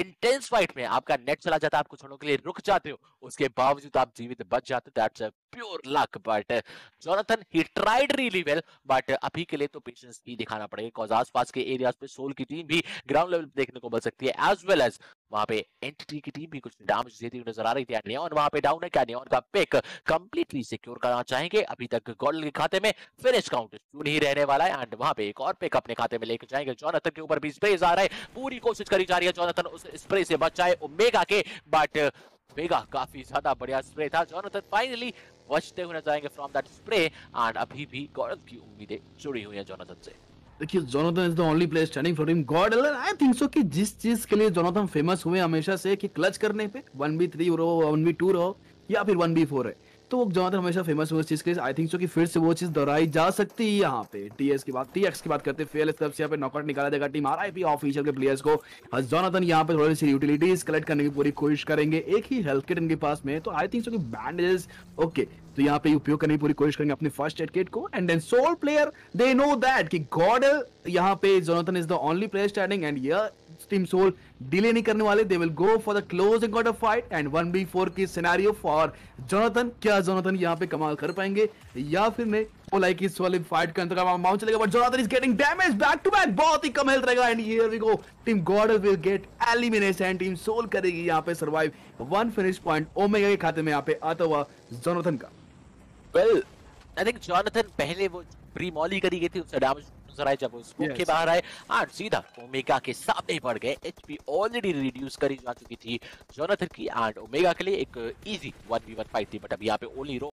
Intense fight में आपका net चला जाता है, आप कुछ क्षणों के लिए रुक जाते हो, उसके बावजूद आप जीवित बच जाते हो। That's a pure luck. But Jonathan he tried really well, but अभी के लिए तो पेशेंस ही दिखाना पड़ेगा, बिकॉज आसपास के एरियाज पे सोल की टीम भी ग्राउंड लेवल देखने को मिल सकती है, एज वेल एज वहां पे एंटिटी की टीम भी कुछ डैमेज देती हुई नजर आ रही थी। नियॉन वहां पे डाउन है, क्या नियॉन का पिक कंप्लीटली सिक्योर करना चाहेंगे? अभी तक गॉडल के खाते में फिनिश काउंट नहीं रहने वाला है, एंड वहां पे एक और पिक अपने खाते में लेकर जाएंगे। जोनाथन के ऊपर भी स्प्रेज आ रहा है, पूरी कोशिश करी जा रही है जोनाथन उस स्प्रे से बचाए ओमेगा के, बट ओमेगा काफी ज्यादा बढ़िया स्प्रे था। जोनाथन फाइनली बचते हुए नजर आएंगे फ्रॉम दैट स्प्रे, एंड अभी भी गॉडल की उम्मीदें जुड़ी हुई है जोनाथन से। देखिए Jonathan is the only player standing for him गॉडल, and I think so कि जिस चीज के लिए जोनाथन फेमस हुए हमेशा से कि क्लच करने पे, 1v3 रहो, 1v2 रहो या फिर 1v4 है, तो वो जोनाथन हमेशा फेमस हुए उस चीज के लिए। आई थिंक सो कि फिर से वो चीज दोहराई जा सकती है। यहाँ पे टीएस की बात, टीएक्स की बात करते हैं, फेयरलेस तरफ से यहाँ पे नॉकआउट निकाला जाएगा टीम आरआईपी ऑफिशियल के प्लेयर्स को। जोनाथन यहाँ पे थोड़ी सी यूटिलिटीज कलेक्ट करने की पूरी कोशिश करेंगे, एक ही हेल्थ किट इनके पास में, तो आई थिंक सो कि बैंडेजेस ओके, तो यहाँ पे उपयोग करने की पूरी कोशिश करेंगे अपने फर्स्ट एड किट को। And then Soul player they know that कि गॉडल यहाँ पे Jonathan is the only player standing, and यह टीम सोल डिले नहीं करने वाले, they will go for the closing of the fight and 1v4 की scenario for Jonathan. क्या Jonathan यहाँ पे कमाल कर पाएंगे या फिर नहीं? लाइक इस वाले फाइट का माउंट चलेगा, but Jonathan is getting damage back to back, बहुत ही कम हेल्थ रहेगा, and here we go, team गॉडल will get elimination. Team Soul करेगी यहाँ पे survive, one finish point Omega के खाते में यहाँ पे आता हुआ जोनाथन का। वेल आई थिंक जोनाथन पहले वो प्री मॉली करी गई थी, उससे डैमेज जब उसको के बाहर आए और सीधा ओमेगा के सामने बढ़ गए। एचपी ऑलरेडी रिड्यूस करी जा चुकी थी जोनाथन की, एंड ओमेगा के लिए एक इजी 1v1 फाइट थी, बट अब यहाँ पे ओनली रो